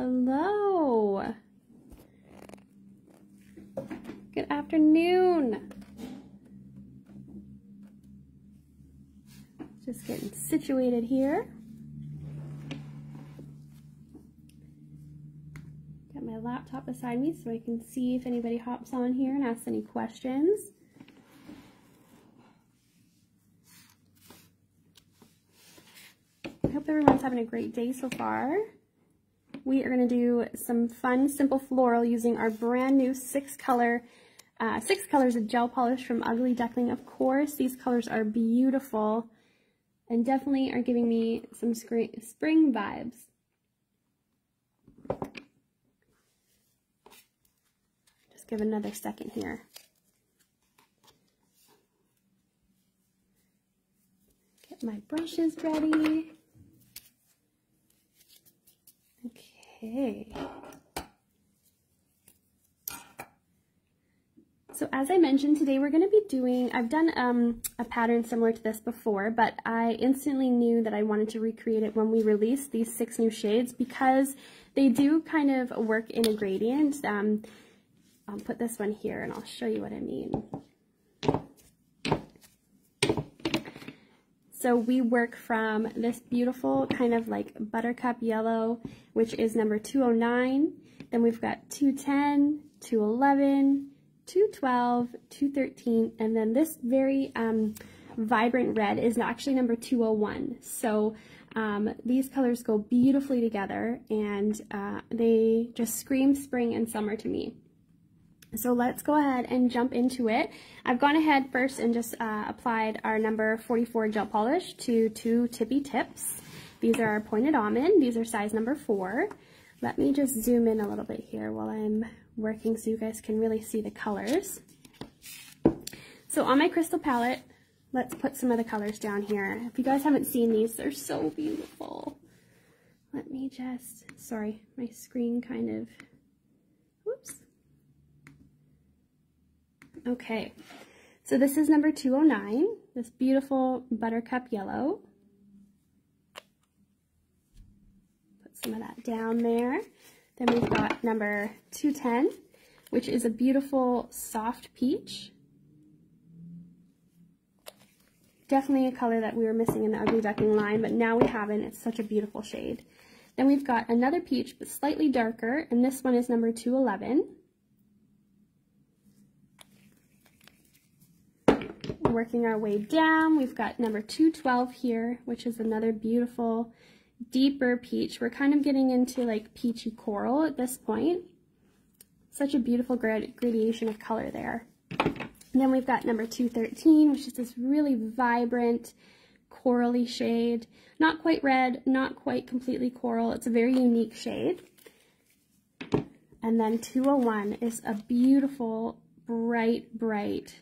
Hello. Good afternoon. Just getting situated here. Got my laptop beside me so I can see if anybody hops on here and asks any questions. I hope everyone's having a great day so far. We are going to do some fun, simple floral using our brand new six colors of gel polish from Ugly Duckling, of course. These colors are beautiful and definitely are giving me some spring vibes. Just give another second here. Get my brushes ready. Okay. So as I mentioned, today we're going to be doing, I've done a pattern similar to this before, but I instantly knew that I wanted to recreate it when we released these 6 new shades because they do kind of work in a gradient. I'll put this one here and I'll show you what I mean. So we work from this beautiful kind of like buttercup yellow, which is number 209. Then we've got 210, 211, 212, 213, and then this very vibrant red is actually number 201. So these colors go beautifully together and they just scream spring and summer to me. So let's go ahead and jump into it. I've gone ahead first and just applied our number 44 gel polish to 2 tippy tips. These are our pointed almond. These are size number 4. Let me just zoom in a little bit here while I'm working so you guys can really see the colors. So on my crystal palette, let's put some of the colors down here. If you guys haven't seen these, they're so beautiful. Let me just, sorry, my screen kind of, whoops. Okay, so this is number 209, this beautiful buttercup yellow. Put some of that down there. Then we've got number 210, which is a beautiful soft peach. Definitely a color that we were missing in the Ugly Duckling line, but now we have it. It's such a beautiful shade. Then we've got another peach, but slightly darker, and this one is number 211. Working our way down, we've got number 212 here, which is another beautiful deeper peach. We're kind of getting into like peachy coral at this point. Such a beautiful gradation of color there. And then we've got number 213, which is this really vibrant corally shade. Not quite red, not quite completely coral. It's a very unique shade. And then 201 is a beautiful bright, bright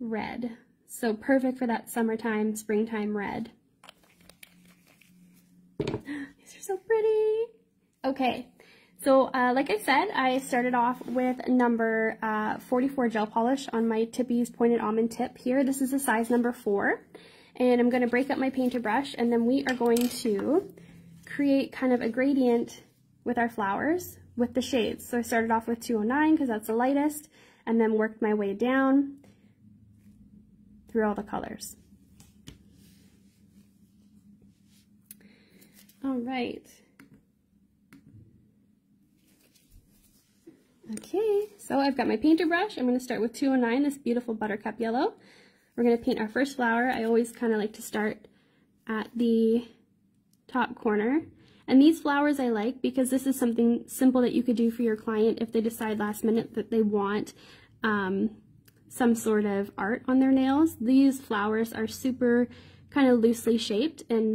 red. So perfect for that summertime, springtime red. These are so pretty. Okay, so like I said, I started off with number 44 gel polish on my Tippy's pointed almond tip here. This is a size number 4. And I'm going to break up my painter brush and then we are going to create kind of a gradient with our flowers with the shades. So I started off with 209 because that's the lightest and then worked my way down through all the colors. All right. Okay, so I've got my painter brush. I'm going to start with 209, this beautiful buttercup yellow. We're going to paint our first flower. I always kind of like to start at the top corner. And these flowers I like because this is something simple that you could do for your client if they decide last minute that they want some sort of art on their nails. These flowers are super kind of loosely shaped and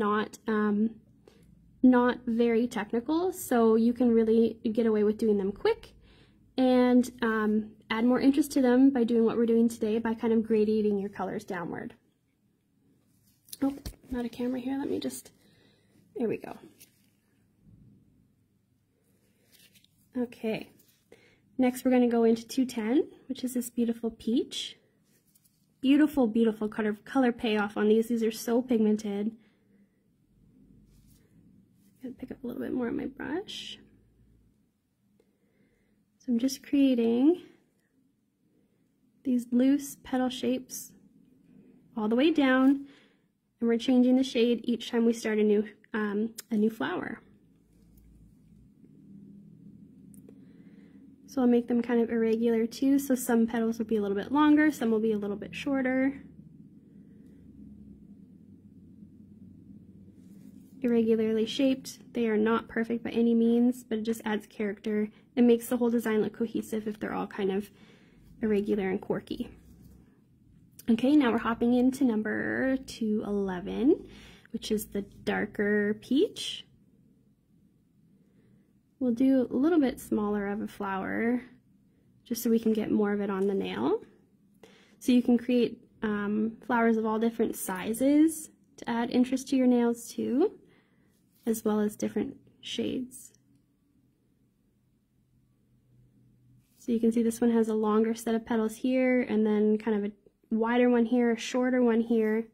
not very technical, so you can really get away with doing them quick and add more interest to them by doing what we're doing today by kind of gradating your colors downward. Oh, not a camera here, let me just, there we go. Okay. Next, we're going to go into 210, which is this beautiful peach. Beautiful, beautiful color payoff on these. These are so pigmented. I'm going to pick up a little bit more on my brush. So I'm just creating these loose petal shapes all the way down, and we're changing the shade each time we start a new flower. So I'll make them kind of irregular too, so some petals will be a little bit longer, some will be a little bit shorter. Irregularly shaped, they are not perfect by any means, but it just adds character. It makes the whole design look cohesive if they're all kind of irregular and quirky. Okay, now we're hopping into number 211, which is the darker peach. We'll do a little bit smaller of a flower just so we can get more of it on the nail. So you can create flowers of all different sizes to add interest to your nails too, as well as different shades. So you can see this one has a longer set of petals here, and then kind of a wider one here, a shorter one here,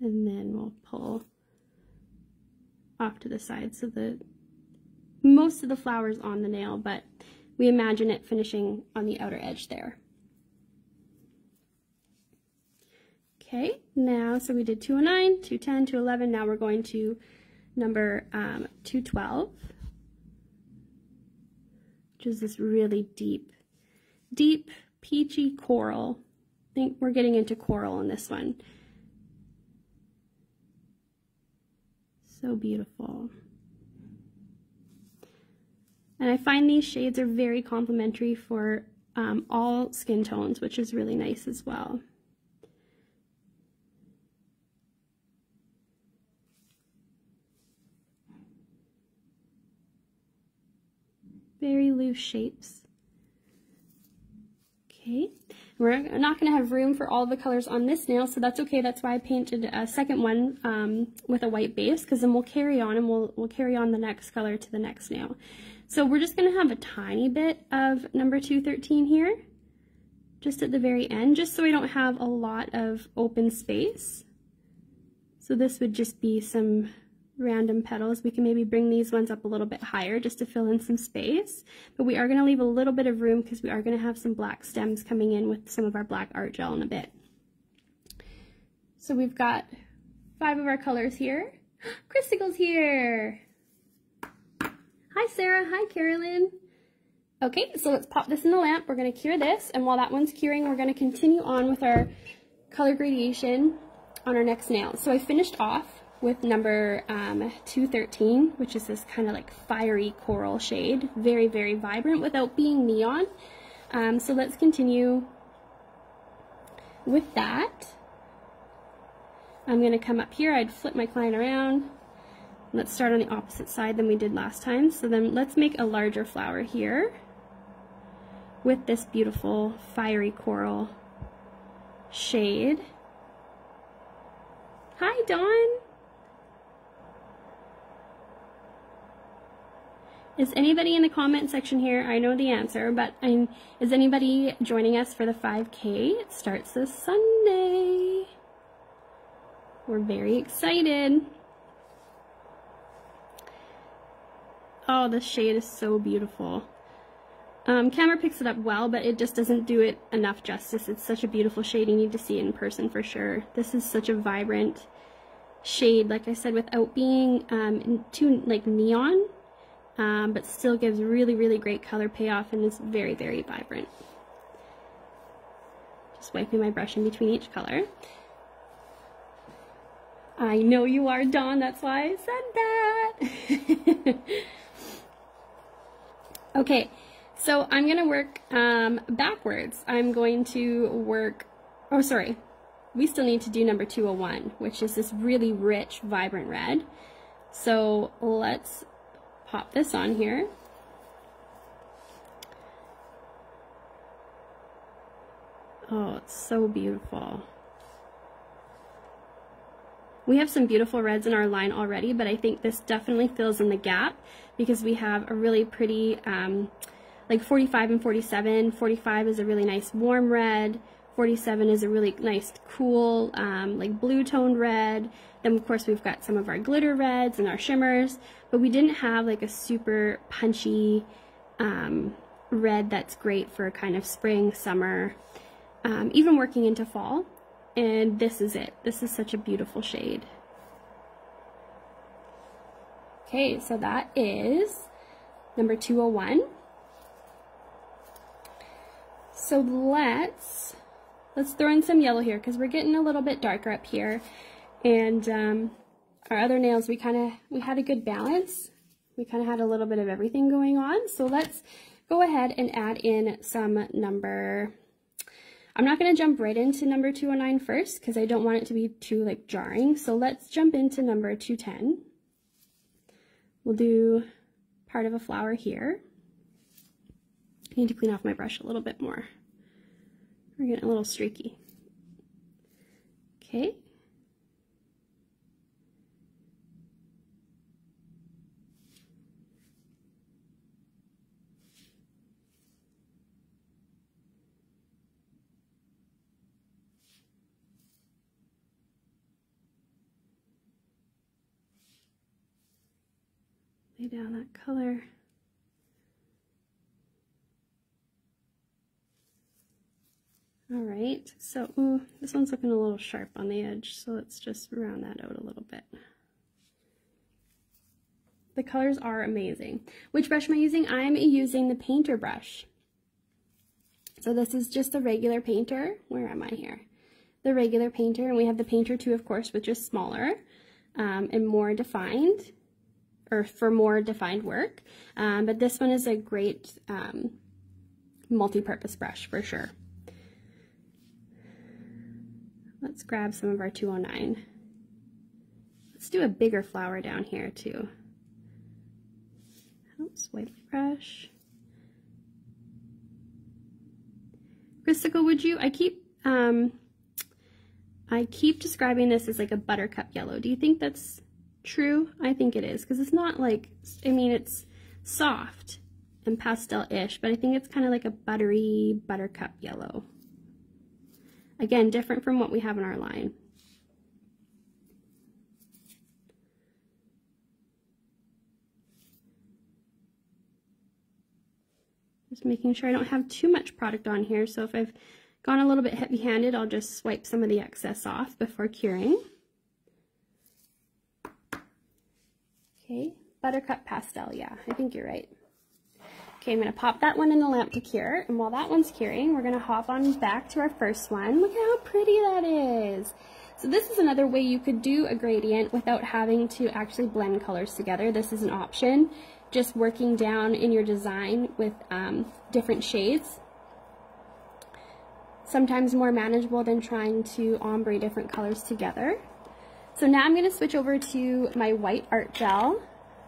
and then we'll pull off to the side so that most of the flowers on the nail, but we imagine it finishing on the outer edge there. Okay, now so we did 209, 210, 211, now we're going to number 212, which is this really deep peachy coral. I think we're getting into coral in this one. So beautiful. And I find these shades are very complimentary for all skin tones, which is really nice as well. Very loose shapes. Okay, we're not going to have room for all the colors on this nail, so that's okay. That's why I painted a second one with a white base, because then we'll carry on and we'll carry on the next color to the next nail. So we're just going to have a tiny bit of number 213 here, just at the very end, just so we don't have a lot of open space. So this would just be some random petals. We can maybe bring these ones up a little bit higher just to fill in some space, but we are going to leave a little bit of room because we are going to have some black stems coming in with some of our black art gel in a bit. So we've got 5 of our colors here. Christicle's here! Hi Sarah, hi Carolyn! Okay, so let's pop this in the lamp. We're going to cure this, and while that one's curing, we're going to continue on with our color gradation on our next nail. So I finished off with number 213, which is this kind of like fiery coral shade, very vibrant without being neon. So let's continue with that. I'm going to come up here, I'd flip my client around. Let's start on the opposite side than we did last time. So then let's make a larger flower here with this beautiful fiery coral shade. Hi Dawn! Is anybody in the comment section here? I know the answer, but is anybody joining us for the 5K? It starts this Sunday. We're very excited. Oh, this shade is so beautiful. Camera picks it up well, but it just doesn't do it enough justice. It's such a beautiful shade. You need to see it in person for sure. This is such a vibrant shade, like I said, without being too like neon. But still gives really great color payoff and is very vibrant. Just wiping my brush in between each color. I know you are, Dawn, that's why I said that! Okay, so I'm going to work backwards. I'm going to work, oh sorry, we still need to do number 201, which is this really rich, vibrant red. So let's pop this on here. Oh, it's so beautiful. We have some beautiful reds in our line already, but I think this definitely fills in the gap because we have a really pretty, like 45 and 47. 45 is a really nice warm red. 47 is a really nice cool, like blue toned red. Then of course we've got some of our glitter reds and our shimmers, but we didn't have like a super punchy red that's great for kind of spring, summer, even working into fall. And this is it. This is such a beautiful shade. Okay, so that is number 201. So let's throw in some yellow here because we're getting a little bit darker up here. And our other nails, we had a good balance. We kind of had a little bit of everything going on. So let's go ahead and add in some number. I'm not going to jump right into number 209 first because I don't want it to be too like jarring. So let's jump into number 210. We'll do part of a flower here. I need to clean off my brush a little bit more. We're getting a little streaky. Okay. Lay down that color. All right, so ooh, this one's looking a little sharp on the edge, so let's just round that out a little bit. The colors are amazing. Which brush am I using? I'm using the painter brush. So this is just the regular painter. Where am I here? The regular painter, and we have the painter 2, of course, which is smaller and more defined, or for more defined work, but this one is a great multi-purpose brush for sure. Let's grab some of our 209. Let's do a bigger flower down here too. Oops, wipe the brush. Christicle, would you? I keep describing this as like a buttercup yellow. Do you think that's true? I think it is, because it's not like, I mean, it's soft and pastel-ish, but I think it's kind of like a buttery buttercup yellow. Again, different from what we have in our line. Just making sure I don't have too much product on here, so if I've gone a little bit heavy-handed, I'll just swipe some of the excess off before curing. Okay, buttercup pastel, yeah, I think you're right. Okay, I'm going to pop that one in the lamp to cure, and while that one's curing, we're going to hop on back to our first one. Look at how pretty that is! So this is another way you could do a gradient without having to actually blend colors together. This is an option, just working down in your design with different shades. Sometimes more manageable than trying to ombre different colors together. So now I'm going to switch over to my white art gel,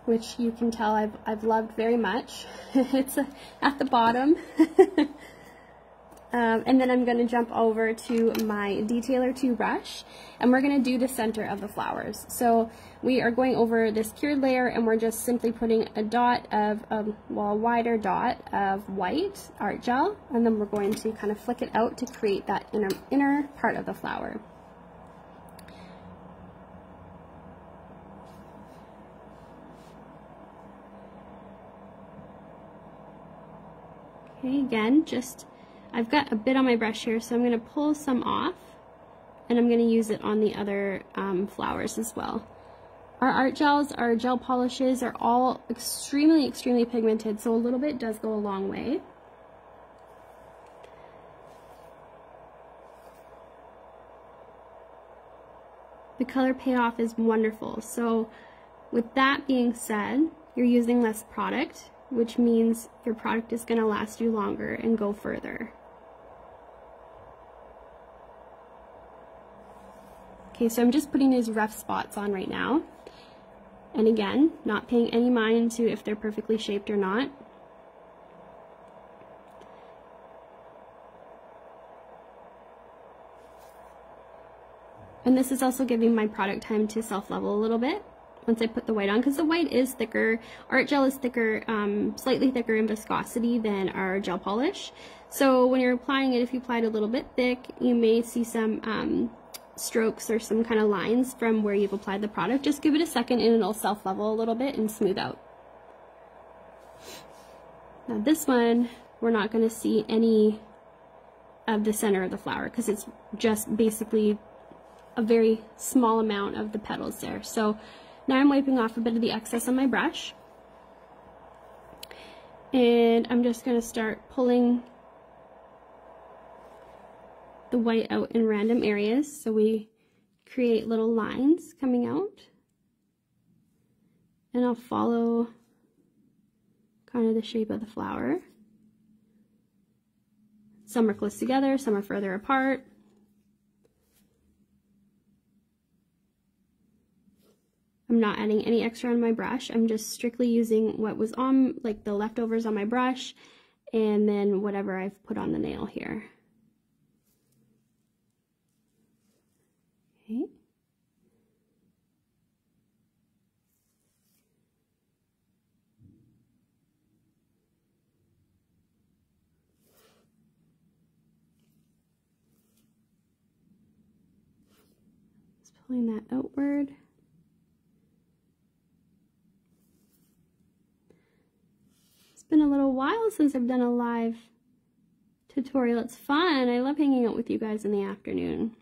which you can tell I've loved very much. It's at the bottom. And then I'm going to jump over to my Detailer II brush, and we're going to do the center of the flowers. So we are going over this cured layer, and we're just simply putting a dot of, well, a wider dot of white art gel, and then we're going to kind of flick it out to create that inner part of the flower. Okay, again, I've got a bit on my brush here, so I'm going to pull some off, and I'm going to use it on the other flowers as well. Our art gels, our gel polishes are all extremely, extremely pigmented, so a little bit does go a long way. The color payoff is wonderful, so with that being said, you're using less product, which means your product is going to last you longer and go further. Okay, so I'm just putting these rough spots on right now. And again, not paying any mind to if they're perfectly shaped or not. And this is also giving my product time to self-level a little bit. Once I put the white on, because the white is thicker, art gel is thicker, slightly thicker in viscosity than our gel polish. So when you're applying it, if you apply it a little bit thick, you may see some strokes or some kind of lines from where you've applied the product. Just give it a second and it'll self-level a little bit and smooth out. Now this one, we're not going to see any of the center of the flower because it's just basically a very small amount of the petals there. So now I'm wiping off a bit of the excess on my brush, and I'm just going to start pulling the white out in random areas so we create little lines coming out. And I'll follow kind of the shape of the flower. Some are close together, some are further apart. I'm not adding any extra on my brush. I'm just strictly using what was on, like the leftovers on my brush, and then whatever I've put on the nail here. Okay. Just pulling that outward. It's been a little while since I've done a live tutorial. It's fun. I love hanging out with you guys in the afternoon.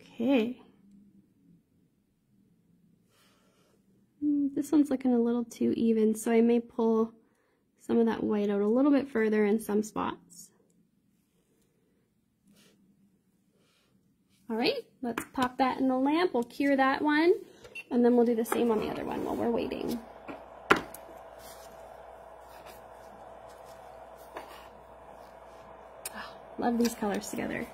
Okay. This one's looking a little too even, so I may pull some of that white out a little bit further in some spots. All right, let's pop that in the lamp. We'll cure that one, and then we'll do the same on the other one while we're waiting. Oh, love these colors together.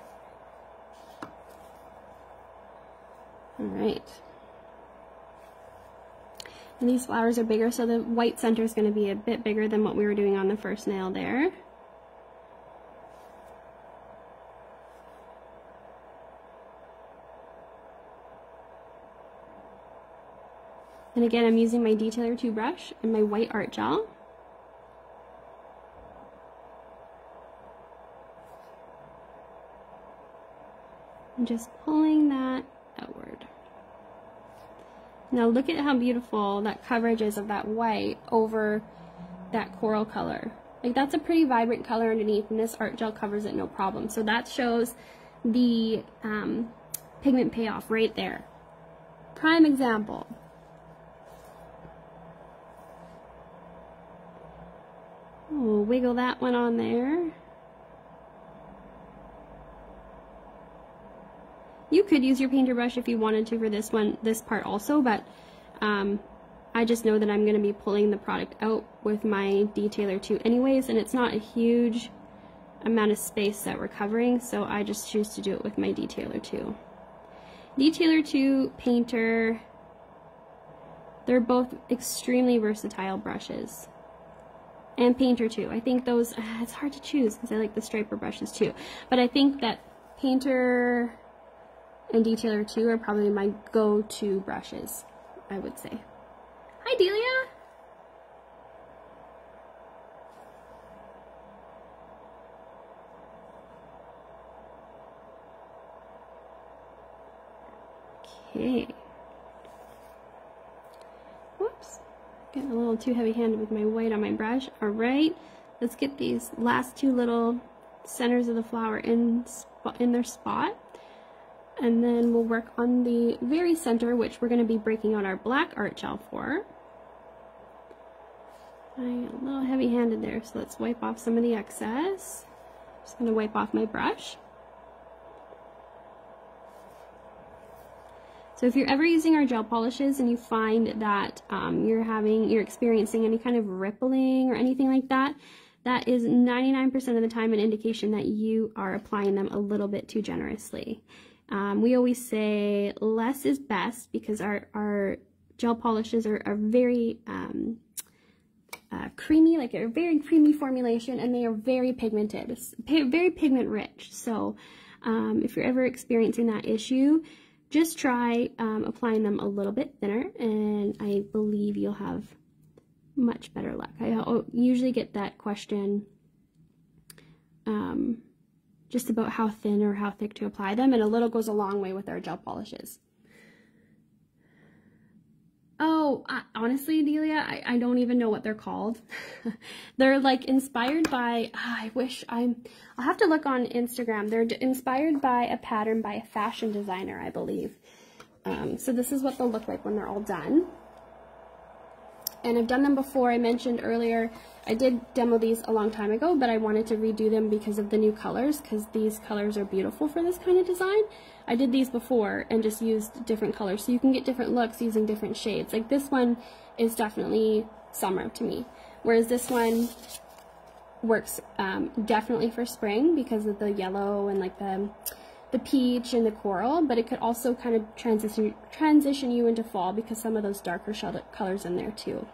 All right, and these flowers are bigger, so the white center is going to be a bit bigger than what we were doing on the first nail there. And again, I'm using my Detailer II brush and my white art gel. I'm just pulling that outward. Now look at how beautiful that coverage is of that white over that coral color. Like, that's a pretty vibrant color underneath, and this art gel covers it no problem. So that shows the pigment payoff right there. Prime example. We'll wiggle that one on there. You could use your painter brush if you wanted to for this one, this part also, but I just know that I'm going to be pulling the product out with my Detailer II anyways, and it's not a huge amount of space that we're covering, so I just choose to do it with my Detailer II. Detailer II, painter, they're both extremely versatile brushes. And painter too. I think those, it's hard to choose because I like the striper brushes too, but I think that painter and Detailer II are probably my go-to brushes, I would say. Hi, Delia! Okay. Whoops. Getting a little too heavy-handed with my white on my brush. All right. Let's get these last two little centers of the flower in their spot. And then we'll work on the very center, which we're going to be breaking out our black art gel for. I'm a little heavy-handed there, so let's wipe off some of the excess. I'm just going to wipe off my brush. So if you're ever using our gel polishes and you find that you're experiencing any kind of rippling or anything like that, that is 99% of the time an indication that you are applying them a little bit too generously. We always say less is best because our gel polishes are very creamy, like a very creamy formulation, and they are very pigmented, very pigment rich. So if you're ever experiencing that issue, just try applying them a little bit thinner, and I believe you'll have much better luck. I usually get that question just about how thin or how thick to apply them, and a little goes a long way with our gel polishes. Oh, So honestly, Delia, I don't even know what they're called. They're like inspired by, I'll have to look on Instagram. They're inspired by a pattern by a fashion designer, I believe. So this is what they'll look like when they're all done. And I've done them before. I mentioned earlier, I did demo these a long time ago, but I wanted to redo them because of the new colors, because these colors are beautiful for this kind of design. I did these before and just used different colors, so you can get different looks using different shades. Like this one is definitely summer to me, whereas this one works definitely for spring because of the yellow and like the peach and the coral, but it could also kind of transition you into fall because some of those darker shaded colors in there too.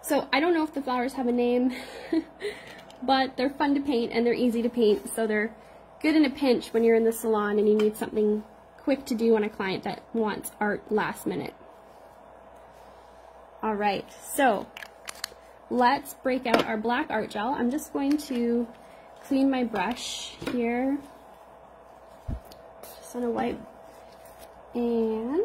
So I don't know if the flowers have a name, but they're fun to paint and they're easy to paint, so they're good in a pinch when you're in the salon and you need something quick to do on a client that wants art last minute. All right, so let's break out our black art gel. I'm just going to clean my brush here on a wipe, and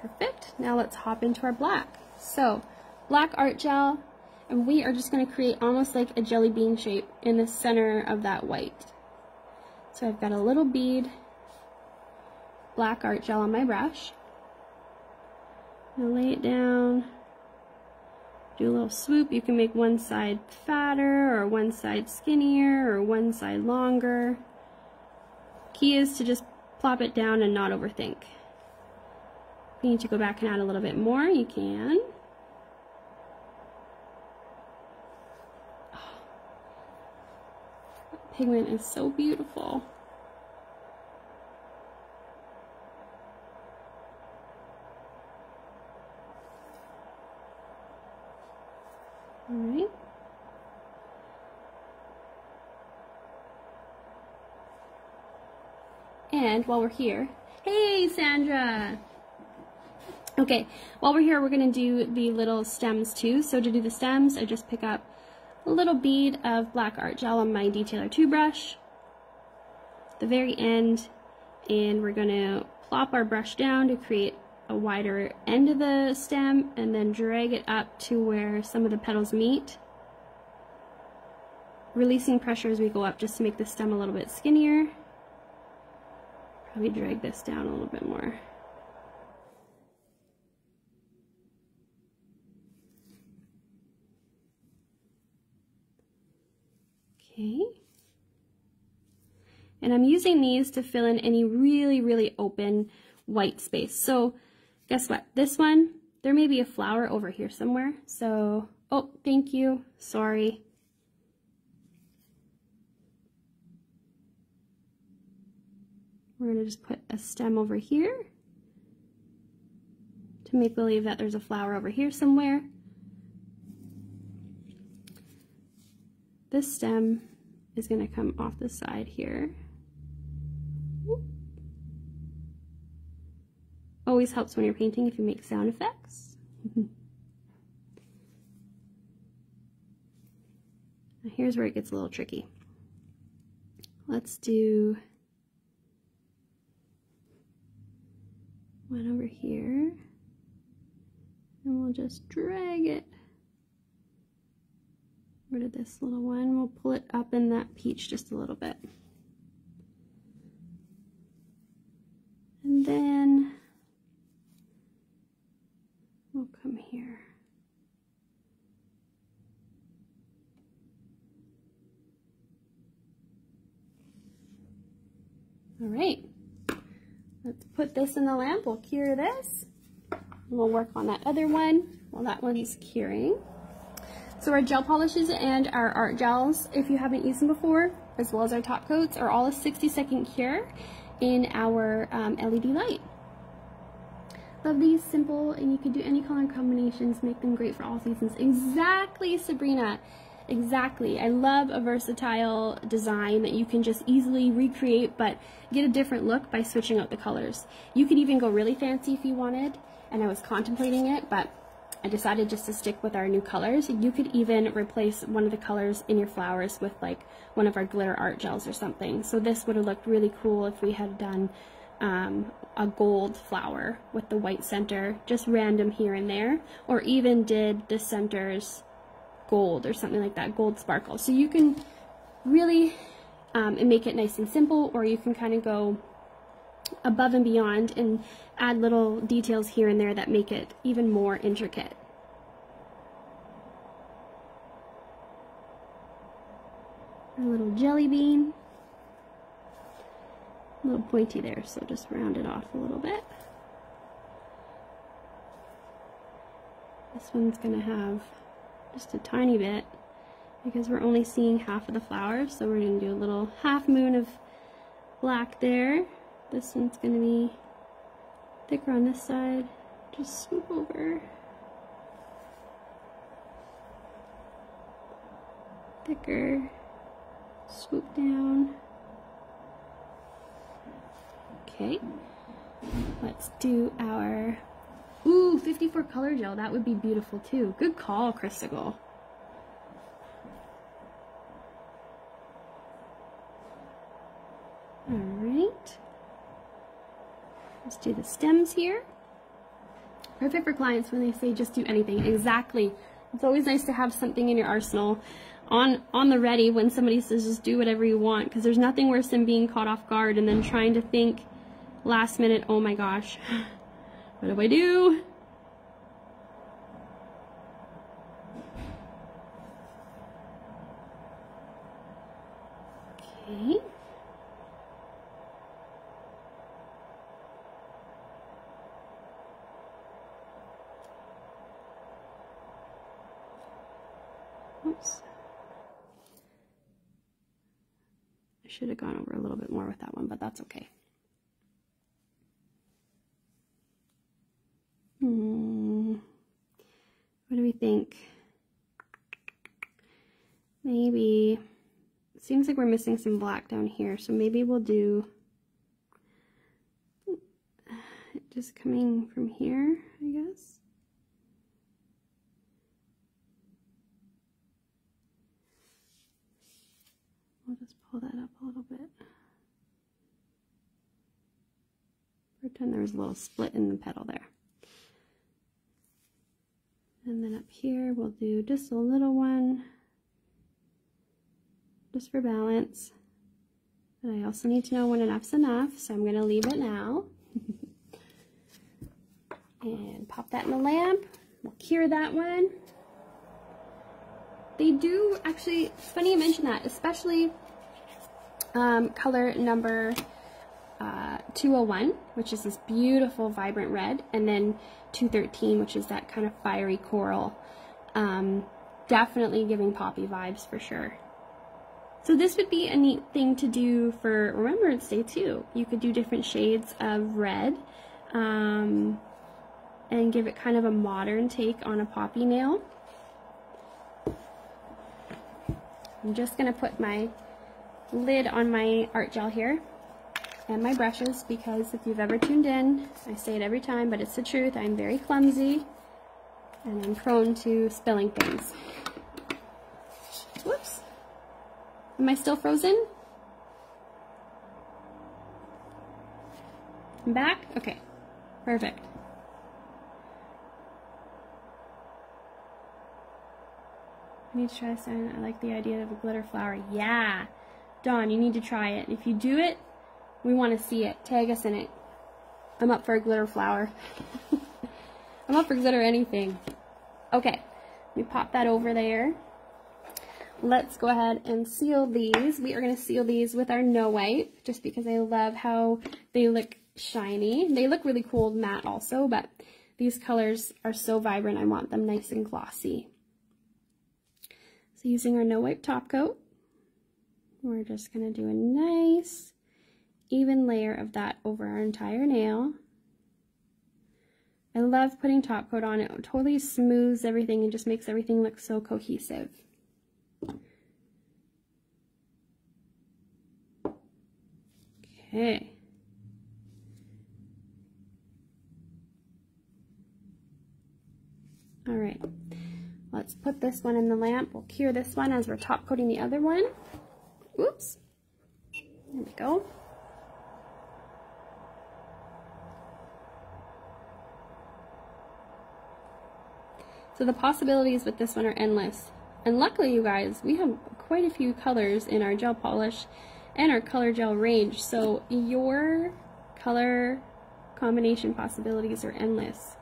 perfect. Now let's hop into our black. So black art gel, and we are just going to create almost like a jelly bean shape in the center of that white. So I've got a little bead black art gel on my brush. I'm going to lay it down, do a little swoop. You can make one side fatter or one side skinnier or one side longer. Key is to just plop it down and not overthink. If you need to go back and add a little bit more, you can. Oh, that pigment is so beautiful. All right. And while we're here, hey Sandra! Okay, while we're here, we're going to do the little stems too. So to do the stems, I just pick up a little bead of black art gel on my Detailer II brush, at the very end, and we're going to plop our brush down to create a wider end of the stem and then drag it up to where some of the petals meet, releasing pressure as we go up just to make the stem a little bit skinnier. Probably drag this down a little bit more. Okay, and I'm using these to fill in any really, really open white space. So guess what? This one, there may be a flower over here somewhere. So, oh, thank you. Sorry. We're going to just put a stem over here to make believe that there's a flower over here somewhere. This stem is going to come off the side here. Always helps when you're painting if you make sound effects. Now here's where it gets a little tricky. Let's do one over here, and we'll just drag it over to this little one. We'll pull it up in that peach just a little bit. And then we'll come here. All right, let's put this in the lamp. We'll cure this. We'll work on that other one while that one's curing. So our gel polishes and our art gels, if you haven't used them before, as well as our top coats, are all a 60-second cure in our LED light. Love these, simple, and you can do any color combinations, make them great for all seasons. Exactly, Sabrina, exactly. I love a versatile design that you can just easily recreate but get a different look by switching out the colors. You could even go really fancy if you wanted, and I was contemplating it, but I decided just to stick with our new colors. You could even replace one of the colors in your flowers with like one of our glitter art gels or something. So this would have looked really cool if we had done a gold flower with the white center, just random here and there, or even did the centers gold or something like that, gold sparkle. So you can really and make it nice and simple, or you can kind of go above and beyond and add little details here and there that make it even more intricate. A little jelly bean. A little pointy there, so just round it off a little bit. This one's going to have just a tiny bit because we're only seeing half of the flower, so we're going to do a little half moon of black there. This one's going to be thicker on this side. Just swoop over. Thicker. Swoop down. Okay, let's do our, ooh, 54 color gel. That would be beautiful too. Good call, Christigal. All right, let's do the stems here. Perfect for clients when they say just do anything. Exactly. It's always nice to have something in your arsenal on the ready when somebody says just do whatever you want, because there's nothing worse than being caught off guard and then trying to think last minute, oh my gosh, what do I do? Okay. Oops. I should have gone over a little bit more with that one, but that's okay. What do we think? Maybe it seems like we're missing some black down here, so maybe we'll do just coming from here, I guess. We'll just pull that up a little bit. Pretend there was a little split in the petal there. And then up here, we'll do just a little one, just for balance. But I also need to know when enough's enough, so I'm going to leave it now. And pop that in the lamp. We'll cure that one. They do, actually, it's funny you mention that, especially color number 201, which is this beautiful, vibrant red, and then 213, which is that kind of fiery coral. Definitely giving poppy vibes for sure. So this would be a neat thing to do for Remembrance Day too. You could do different shades of red and give it kind of a modern take on a poppy nail. I'm just going to put my lid on my art gel here and my brushes, because if you've ever tuned in, I say it every time, but it's the truth, I'm very clumsy and I'm prone to spilling things. Whoops. Am I still frozen? I'm back? Okay. Perfect. I need to try this out. I like the idea of a glitter flower. Yeah. Dawn, you need to try it. If you do it, we want to see it. Tag us in it. I'm up for a glitter flower. I'm up for glitter anything. Okay, let me pop that over there. Let's go ahead and seal these. We are going to seal these with our No Wipe, just because I love how they look shiny. They look really cool matte also, but these colors are so vibrant. I want them nice and glossy. So using our No Wipe top coat, we're just going to do a nice even layer of that over our entire nail. I love putting top coat on. It totally smooths everything and just makes everything look so cohesive. Okay. All right, let's put this one in the lamp. We'll cure this one as we're top coating the other one. Oops. There we go. So the possibilities with this one are endless. And luckily, you guys, we have quite a few colors in our gel polish and our color gel range, so your color combination possibilities are endless.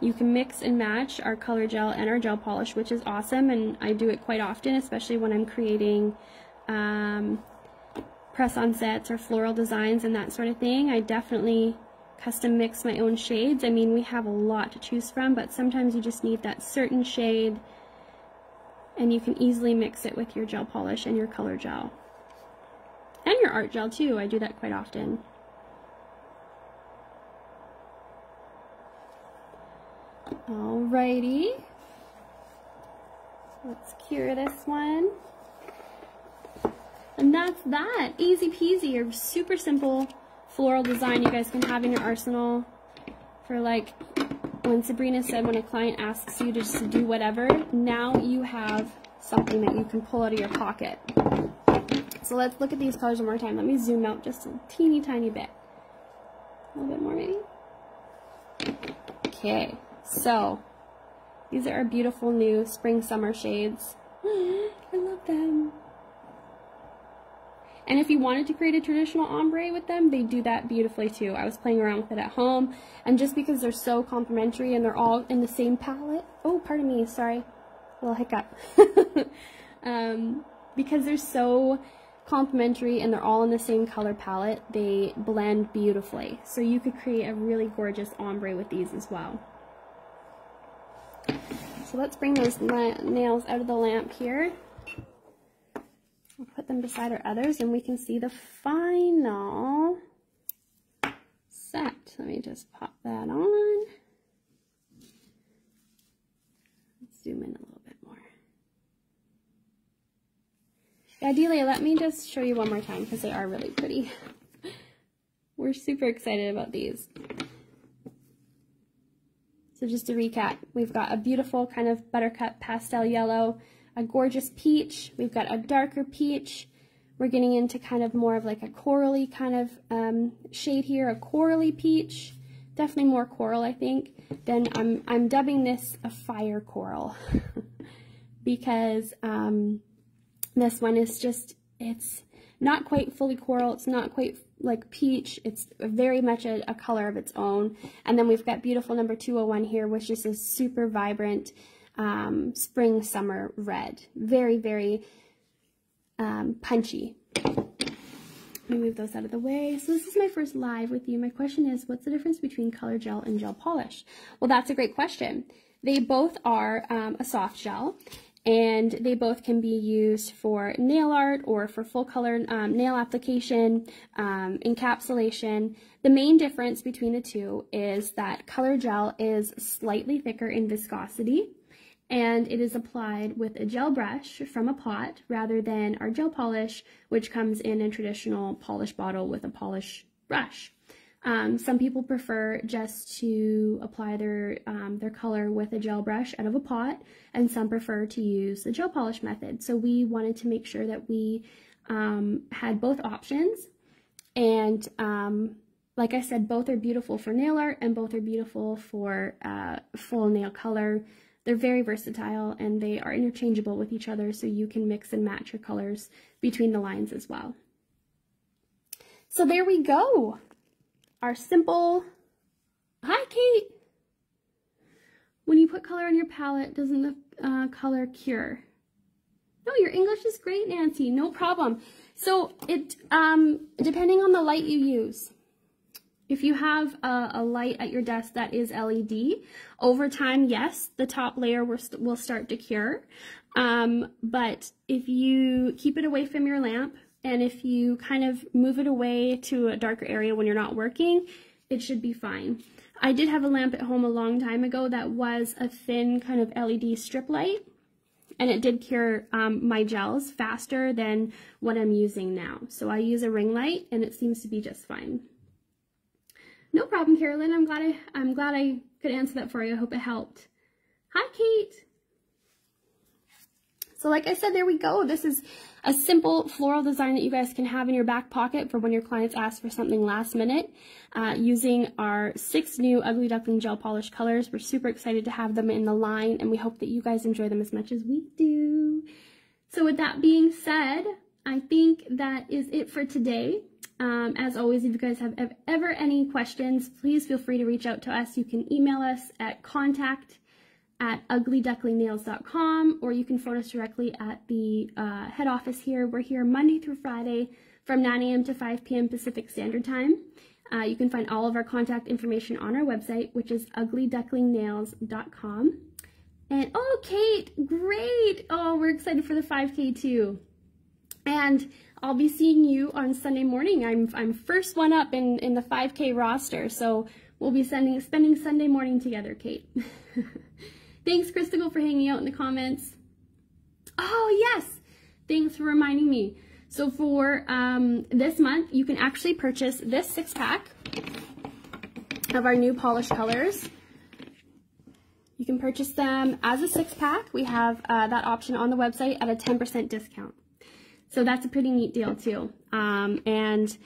You can mix and match our color gel and our gel polish, which is awesome, and I do it quite often, especially when I'm creating press-on sets or floral designs and that sort of thing. I definitely custom mix my own shades. I mean, we have a lot to choose from, but sometimes you just need that certain shade, and you can easily mix it with your gel polish and your color gel. And your art gel too, I do that quite often. Alrighty, let's cure this one. And that's that, easy peasy, a super simple floral design you guys can have in your arsenal for, like, when Sabrina said, when a client asks you just to do whatever, now you have something that you can pull out of your pocket. So let's look at these colors one more time. Let me zoom out just a teeny tiny bit. A little bit more maybe? Okay, so these are our beautiful new spring summer shades. I love them. And if you wanted to create a traditional ombre with them, they do that beautifully too. I was playing around with it at home, and just because they're so complementary and they're all in the same palette, oh, pardon me, sorry, a little hiccup. Because they're so complementary and they're all in the same color palette, they blend beautifully. So you could create a really gorgeous ombre with these as well. So let's bring those nails out of the lamp here. We'll put them beside our others and we can see the final set. Let me just pop that on. Let's zoom in a little bit more. Yeah, Delia, let me just show you one more time because they are really pretty. We're super excited about these. So just to recap, we've got a beautiful kind of buttercup pastel yellow, a gorgeous peach, we've got a darker peach, we're getting into kind of more of like a corally kind of shade here, a corally peach, definitely more coral I think. Then I'm dubbing this a fire coral because this one is just, it's not quite fully coral, it's not quite like peach, it's very much a color of its own. And then we've got beautiful number 201 here, which is a super vibrant spring summer red, very, very punchy. Let me move those out of the way. So this is my first live with you. My question is, what's the difference between color gel and gel polish? Well, that's a great question. They both are a soft gel, and they both can be used for nail art or for full color nail application, encapsulation. The main difference between the two is that color gel is slightly thicker in viscosity, and it is applied with a gel brush from a pot rather than our gel polish, which comes in a traditional polish bottle with a polish brush. Some people prefer just to apply their color with a gel brush out of a pot, and some prefer to use the gel polish method. So we wanted to make sure that we had both options, and like I said, both are beautiful for nail art and both are beautiful for full nail color. They're very versatile and they are interchangeable with each other, so you can mix and match your colors between the lines as well. So there we go. Our simple, hi Kate! When you put color on your palette, doesn't the color cure? No, your English is great, Nancy, no problem. So it, depending on the light you use, if you have a light at your desk that is LED, over time, yes, the top layer will start to cure. But if you keep it away from your lamp, and if you kind of move it away to a darker area when you're not working, it should be fine. I did have a lamp at home a long time ago that was a thin kind of LED strip light, and it did cure my gels faster than what I'm using now. So I use a ring light, and it seems to be just fine. No problem, Carolyn. I'm glad I could answer that for you. I hope it helped. Hi, Kate. So like I said, there we go. This is a simple floral design that you guys can have in your back pocket for when your clients ask for something last minute, using our 6 new Ugly Duckling gel polish colors. We're super excited to have them in the line, and we hope that you guys enjoy them as much as we do. So with that being said, I think that is it for today. As always, if you guys have ever any questions, please feel free to reach out to us. You can email us at contact@uglyducklingnails.com, or you can phone us directly at the head office here. We're here Monday through Friday from 9 a.m. to 5 p.m. Pacific Standard Time. You can find all of our contact information on our website, which is uglyducklingnails.com. And oh, Kate, great! Oh, we're excited for the 5K too. And I'll be seeing you on Sunday morning. I'm first one up in the 5K roster, so we'll be spending Sunday morning together, Kate. Thanks, Christabel, for hanging out in the comments. Oh, yes. Thanks for reminding me. So for this month, you can actually purchase this 6-pack of our new polish colors. You can purchase them as a 6-pack. We have that option on the website at a 10% discount. So that's a pretty neat deal, too. And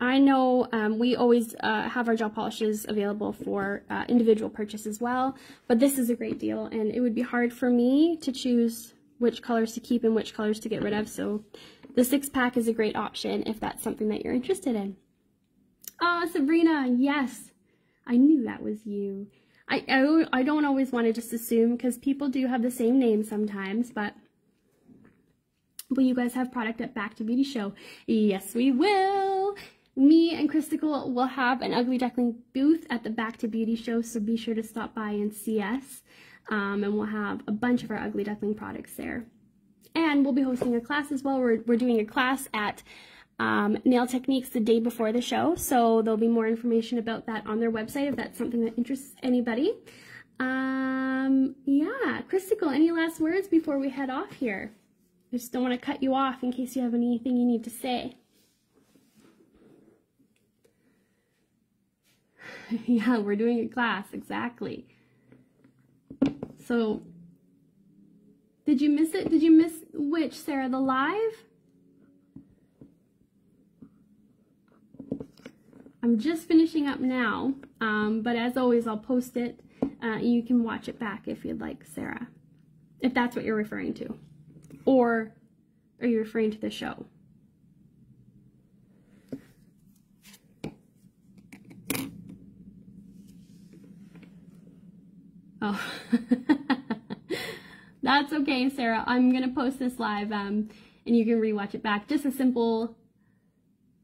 I know we always have our gel polishes available for individual purchase as well, but this is a great deal, and it would be hard for me to choose which colors to keep and which colors to get rid of, so the 6-pack is a great option if that's something that you're interested in. Oh, Sabrina, yes, I knew that was you. I don't always want to just assume, because people do have the same name sometimes, but will you guys have product at Back to Beauty Show? Yes, we will. Me and Christicle will have an Ugly Duckling booth at the Back to Beauty Show, so be sure to stop by and see us. And we'll have a bunch of our Ugly Duckling products there. And we'll be hosting a class as well. We're doing a class at Nail Techniques the day before the show, so there'll be more information about that on their website if that's something that interests anybody. Yeah, Christicle, any last words before we head off here? I just don't want to cut you off in case you have anything you need to say. Yeah, we're doing a class, exactly. So, did you miss it? Did you miss which, Sarah, the live? I'm just finishing up now, but as always, I'll post it. You can watch it back if you'd like, Sarah, if that's what you're referring to. Or are you referring to the show? Oh, that's okay, Sarah. I'm going to post this live and you can rewatch it back. Just a simple,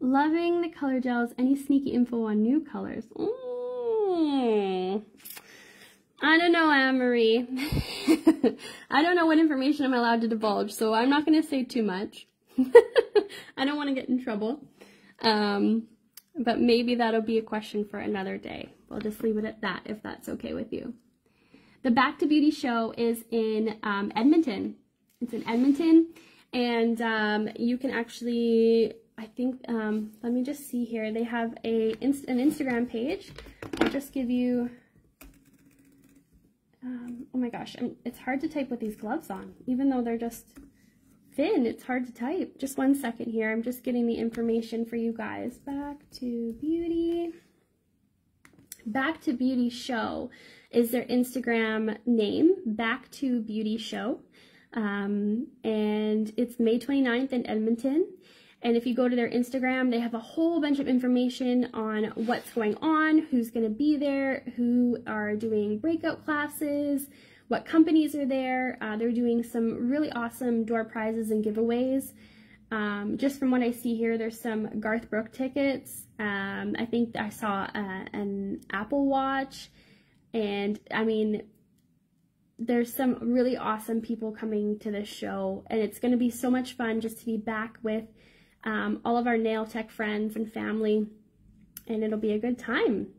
loving the color gels. Any sneaky info on new colors? Ooh. I don't know, Anne-Marie. I don't know what information I'm allowed to divulge, so I'm not going to say too much. I don't want to get in trouble. But maybe that'll be a question for another day. We'll just leave it at that if that's okay with you. The Back to Beauty show is in Edmonton. It's in Edmonton, and you can actually, I think, let me just see here. They have an Instagram page. I'll just give you... oh my gosh, it's hard to type with these gloves on. Even though they're just thin, it's hard to type. Just one second here. I'm just getting the information for you guys. Back to Beauty. Back to Beauty Show is their Instagram name, Back to Beauty Show. And it's May 29th in Edmonton. And if you go to their Instagram, they have a whole bunch of information on what's going on, who's going to be there, who are doing breakout classes, what companies are there. They're doing some really awesome door prizes and giveaways. Just from what I see here, there's some Garth Brooks tickets. I think I saw an Apple Watch. And I mean, there's some really awesome people coming to this show. And it's going to be so much fun just to be back with all of our nail tech friends and family, and it'll be a good time.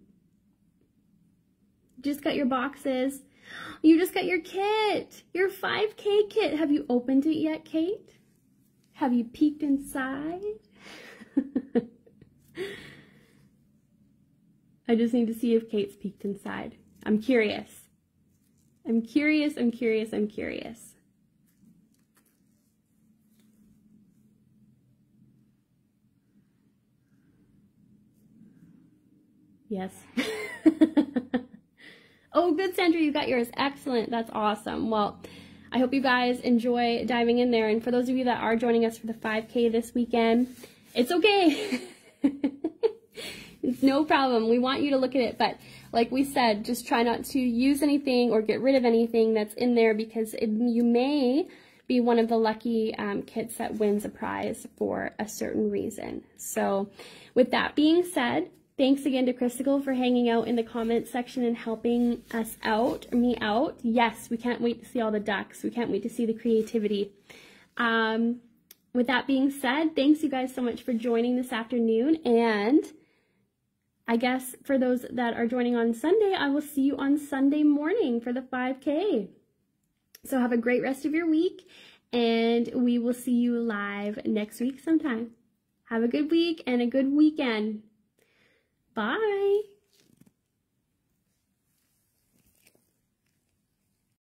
Just got your boxes. You just got your kit, your 5K kit. Have you opened it yet, Kate? Have you peeked inside? I just need to see if Kate's peeked inside. I'm curious. I'm curious. Yes. Oh, good, Sandra, you got yours. Excellent. That's awesome. Well, I hope you guys enjoy diving in there. And for those of you that are joining us for the 5K this weekend, it's okay. It's no problem. We want you to look at it. But like we said, just try not to use anything or get rid of anything that's in there, because you may be one of the lucky kits that wins a prize for a certain reason. So with that being said, thanks again to Christicle for hanging out in the comments section and helping us out, me out. Yes, we can't wait to see all the ducks. We can't wait to see the creativity. With that being said, thanks you guys so much for joining this afternoon. And I guess for those that are joining on Sunday, I will see you on Sunday morning for the 5K. So have a great rest of your week, and we will see you live next week sometime. Have a good week and a good weekend. Bye.